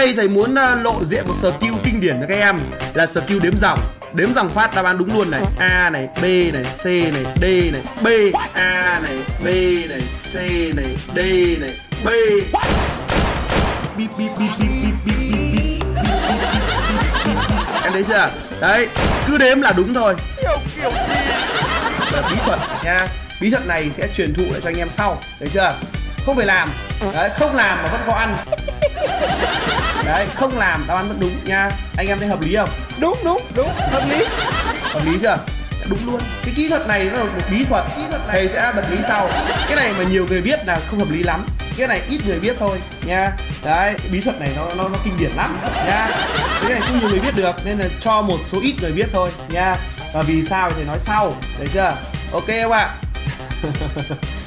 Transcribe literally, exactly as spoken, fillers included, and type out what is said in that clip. đây thầy muốn lộ diện một skill kinh điển cho các em là skill đếm dòng. Đếm dòng phát đáp án đúng luôn này. A này, B này, C này, D này, B. A này, B này, C này, D này, B. Bip bip bip bip bip bip bip. Em thấy chưa? Đấy, cứ đếm là đúng thôi. Kiểu kiểu gì? Bí thuật nha. Bí thuật này sẽ truyền thụ lại cho anh em sau. Đấy chưa? Không phải làm. Đấy, không làm mà vẫn có ăn. Đấy, không làm đáp án vẫn đúng nha. Anh em thấy hợp lý không? Đúng, đúng, đúng, hợp lý. Hợp lý chưa? Đúng luôn. Cái kỹ thuật này nó là một bí thuật. Kỹ thuật này thầy sẽ bật lý sau. Cái này mà nhiều người biết là không hợp lý lắm. Cái này ít người biết thôi nha. Đấy, bí thuật này nó nó, nó kinh điển lắm nha. Cái này không nhiều người biết được nên là cho một số ít người biết thôi nha. Và vì sao thì thầy nói sau. Đấy chưa? Ok không ạ?